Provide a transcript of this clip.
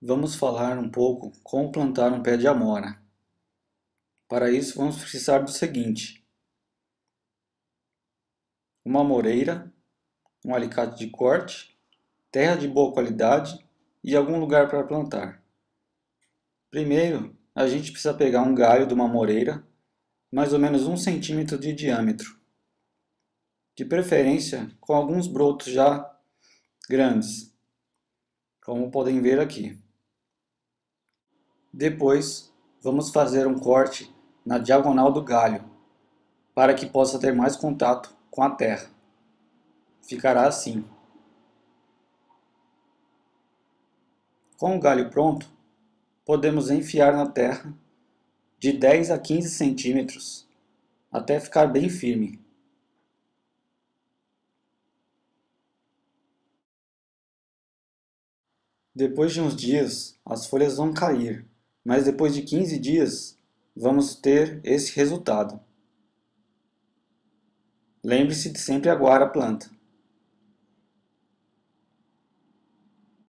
Vamos falar um pouco como plantar um pé de amora. Para isso, vamos precisar do seguinte: uma amoreira, um alicate de corte, terra de boa qualidade e algum lugar para plantar. Primeiro, a gente precisa pegar um galho de uma amoreira, mais ou menos 1 cm de diâmetro, de preferência com alguns brotos já grandes, como podem ver aqui. Depois, vamos fazer um corte na diagonal do galho, para que possa ter mais contato com a terra. Ficará assim. Com o galho pronto, podemos enfiar na terra de 10 a 15 centímetros, até ficar bem firme. Depois de uns dias, as folhas vão cair, mas depois de 15 dias, vamos ter esse resultado. Lembre-se de sempre aguar a planta.